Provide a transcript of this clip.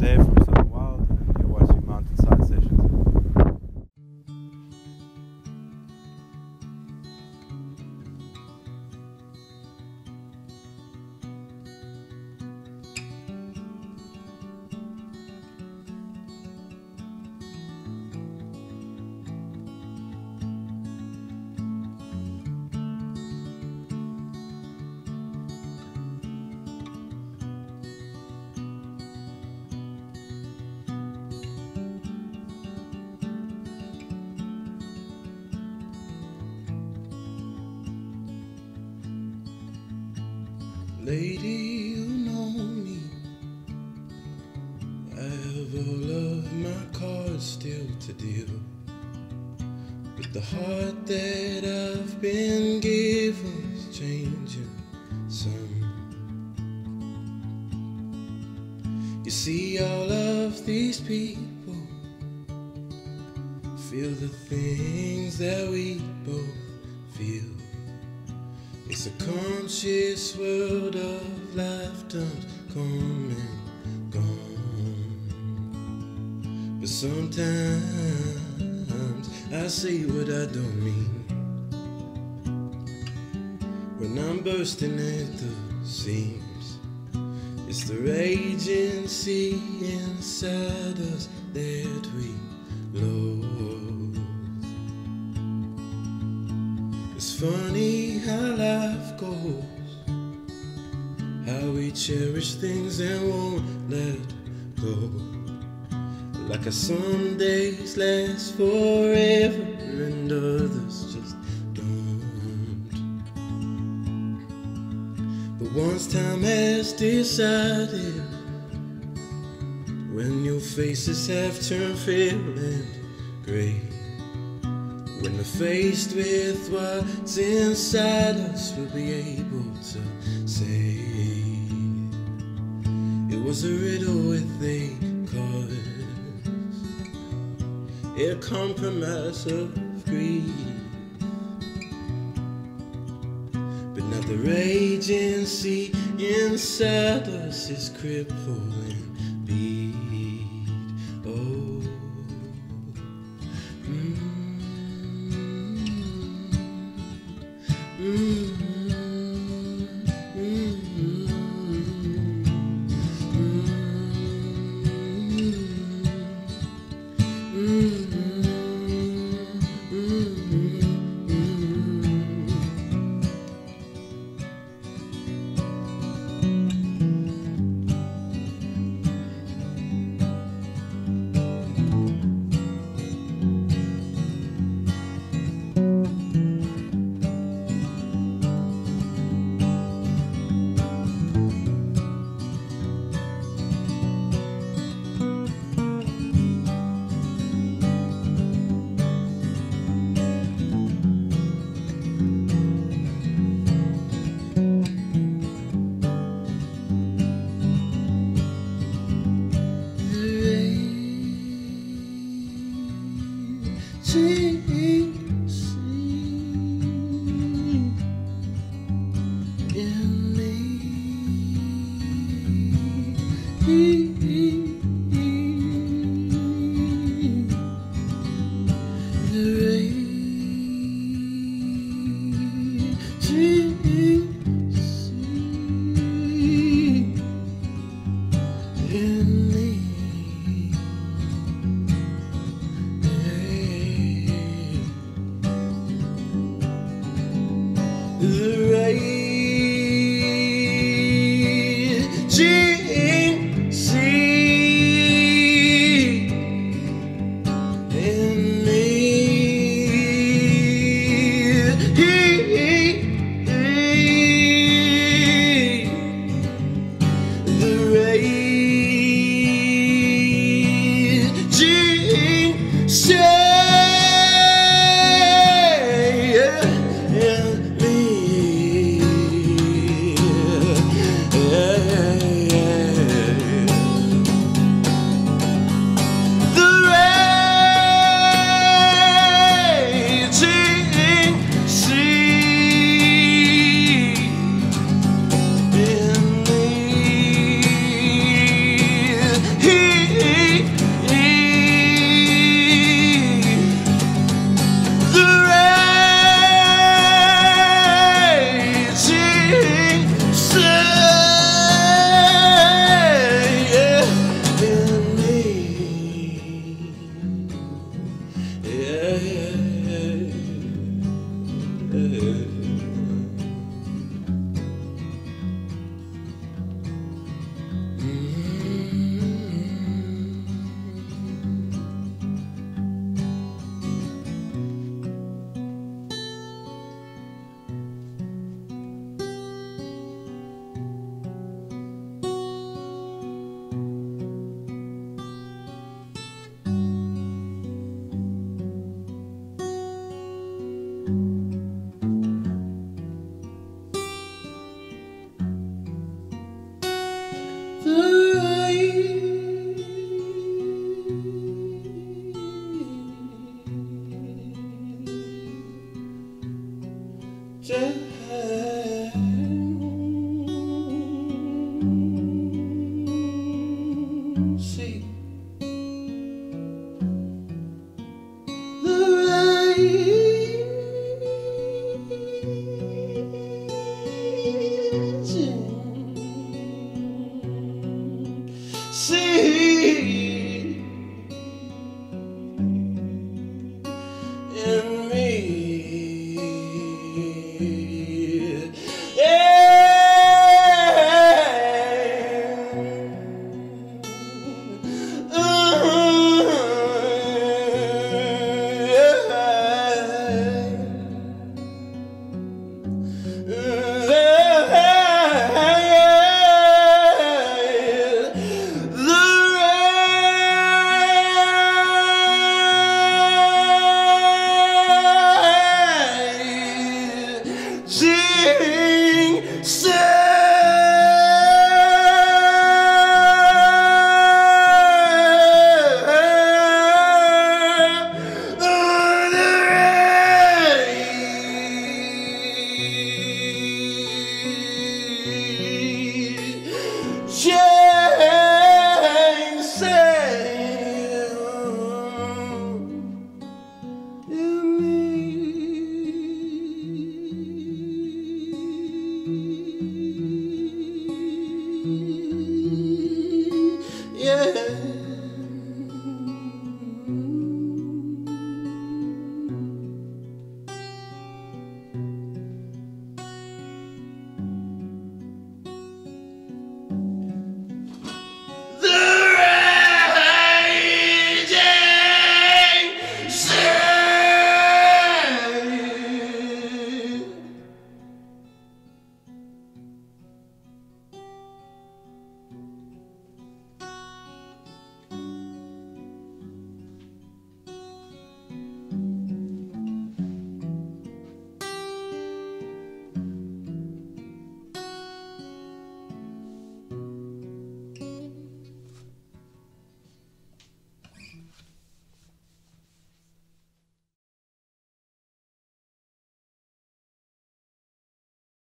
Dave from Southern Wild, and you're watching Mountainside Sessions. Lady, you know me. I have all of my cards still to deal with. The heart that I've been given's changing some. You see, all of these people feel the things that we both feel. It's a conscious world of lifetimes come and gone. But sometimes I say what I don't mean when I'm bursting at the seams. It's the raging sea inside us that we loathe. It's funny how life goes, how we cherish things and won't let go. Like how some days last forever and others just don't. But once time has decided, when your faces have turned pale and grey, when we're faced with what's inside us, we'll be able to say it was a riddle with a cause, a compromise of greed. But now the raging sea inside us is crippling. see in me. Yeah.